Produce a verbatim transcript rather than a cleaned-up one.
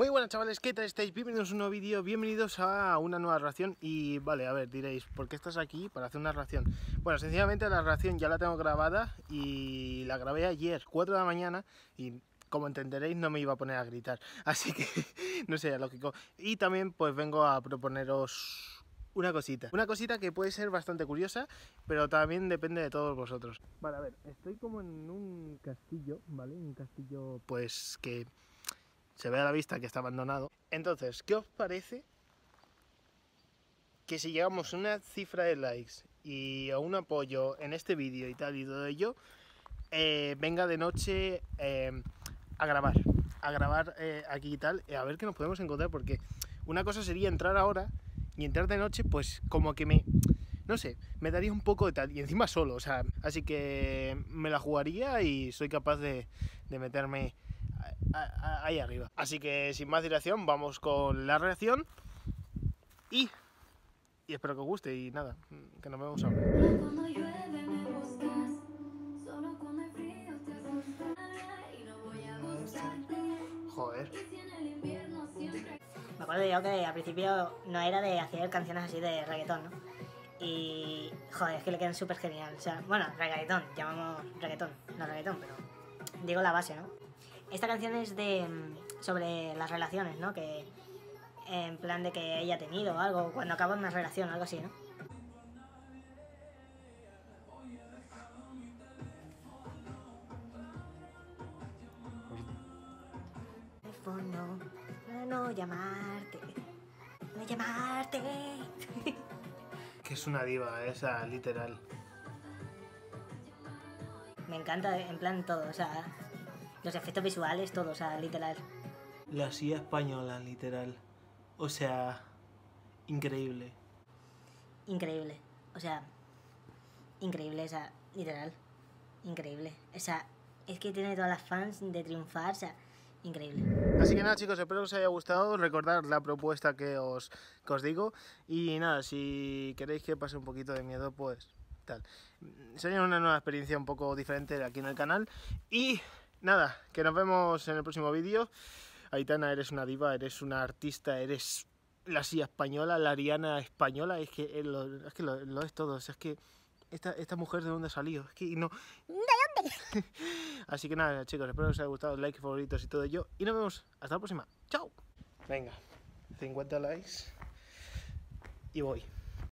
Muy buenas chavales, ¿qué tal estáis? Bienvenidos a un nuevo vídeo, bienvenidos a una nueva reacción. Y vale, a ver, diréis, ¿por qué estás aquí para hacer una reacción? Bueno, sencillamente la reacción ya la tengo grabada y la grabé ayer, cuatro de la mañana, y como entenderéis no me iba a poner a gritar, así que no sería lógico. Y también pues vengo a proponeros una cosita, una cosita que puede ser bastante curiosa, pero también depende de todos vosotros. Vale, a ver, estoy como en un castillo, ¿vale? Un castillo pues que se ve a la vista que está abandonado. Entonces, ¿qué os parece que si llegamos a una cifra de likes y a un apoyo en este vídeo y tal y todo ello, eh, venga de noche eh, a grabar, a grabar eh, aquí y tal, eh, a ver qué nos podemos encontrar? Porque una cosa sería entrar ahora y entrar de noche, pues como que me, no sé, me daría un poco de tal, y encima solo, o sea, así que me la jugaría y soy capaz de, de meterme ahí arriba. Así que sin más dilación vamos con la reacción y, y espero que os guste y nada, que nos vemos ahora. Joder. Me acuerdo yo que al principio no era de hacer canciones así de reggaetón, ¿no? Y joder, es que le quedan súper genial. O sea, bueno, reggaetón, llamamos reggaetón, no reggaetón, pero digo la base, ¿no? Esta canción es de sobre las relaciones, ¿no? Que en plan de que ella ha tenido algo, cuando acaba una relación o algo así, ¿no? Teléfono, no llamarte, no llamarte. Que es una diva esa, literal. Me encanta en plan todo, o sea, los efectos visuales, todo, o sea, literal. La silla española, literal. O sea, increíble. Increíble, o sea, increíble, esa, literal. Increíble, o sea, es que tiene todas las fans de triunfar, o sea, increíble. Así que nada chicos, espero que os haya gustado, recordar la propuesta que os, que os digo. Y nada, si queréis que pase un poquito de miedo, pues tal. Sería una nueva experiencia un poco diferente aquí en el canal. Y nada, que nos vemos en el próximo vídeo. Aitana, eres una diva, eres una artista, eres la silla española, la Ariana española. Es que es lo es, que lo, lo es todo. O sea, es que esta, esta mujer, ¿de dónde ha salido? Es que no... ¿De dónde? Así que nada, chicos, espero que os haya gustado. Like, favoritos y todo ello. Y nos vemos. Hasta la próxima. ¡Chao! Venga, cincuenta likes. Y voy.